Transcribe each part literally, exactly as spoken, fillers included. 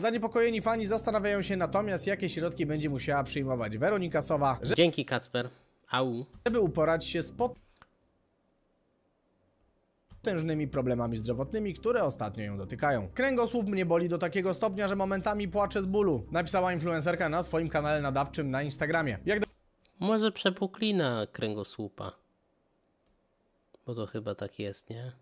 Zaniepokojeni fani zastanawiają się natomiast, jakie środki będzie musiała przyjmować Weronika Sowa, że... Dzięki, Kacper. Au. Żeby uporać się z potężnymi problemami zdrowotnymi, które ostatnio ją dotykają. Kręgosłup mnie boli do takiego stopnia, że momentami płaczę z bólu, napisała influencerka na swoim kanale nadawczym na Instagramie. Jak do... Może przepuklina kręgosłupa. Bo to chyba tak jest, nie?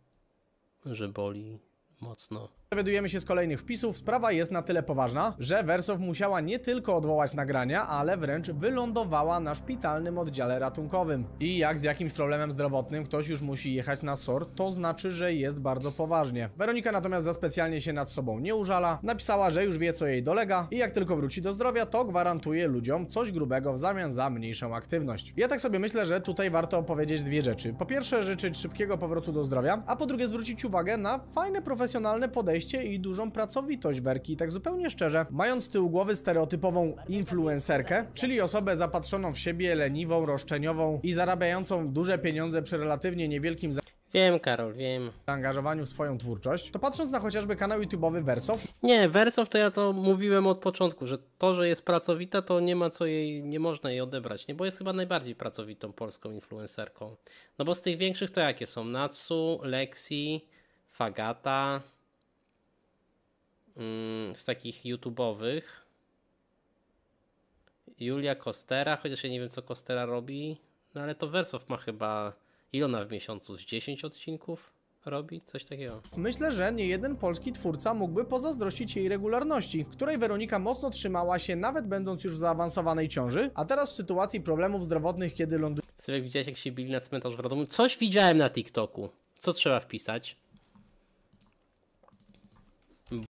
Że boli mocno. Dowiadujemy się z kolejnych wpisów, sprawa jest na tyle poważna, że Wersow musiała nie tylko odwołać nagrania, ale wręcz wylądowała na szpitalnym oddziale ratunkowym. I jak z jakimś problemem zdrowotnym ktoś już musi jechać na S O R, to znaczy, że jest bardzo poważnie. Weronika natomiast za specjalnie się nad sobą nie użala, napisała, że już wie, co jej dolega i jak tylko wróci do zdrowia, to gwarantuje ludziom coś grubego w zamian za mniejszą aktywność. Ja tak sobie myślę, że tutaj warto opowiedzieć dwie rzeczy. Po pierwsze, życzyć szybkiego powrotu do zdrowia, a po drugie zwrócić uwagę na fajne, profesjonalne podejście i dużą pracowitość Werki. I tak zupełnie szczerze, mając z tyłu głowy stereotypową influencerkę, czyli osobę zapatrzoną w siebie, leniwą, roszczeniową i zarabiającą duże pieniądze przy relatywnie niewielkim za... Wiem, Karol, wiem. ...zaangażowaniu w swoją twórczość, to patrząc na chociażby kanał YouTube'owy Wersow... Nie, Wersow to ja to mówiłem od początku, że to, że jest pracowita, to nie ma co jej, nie można jej odebrać, nie? Bo jest chyba najbardziej pracowitą polską influencerką. No bo z tych większych to jakie są? Natsu, Lexi, Fagata... z takich YouTube'owych Julia Kostera, chociaż ja nie wiem, co Kostera robi, no ale to Wersow ma chyba, ile ona w miesiącu, z dziesięć odcinków robi? Coś takiego. Myślę, że niejeden polski twórca mógłby pozazdrościć jej regularności, której Weronika mocno trzymała się, nawet będąc już w zaawansowanej ciąży, a teraz w sytuacji problemów zdrowotnych, kiedy ląduje... Sylwek, widziałeś, jak się bili na cmentarz w Radomiu? Coś widziałem na TikToku. Co trzeba wpisać?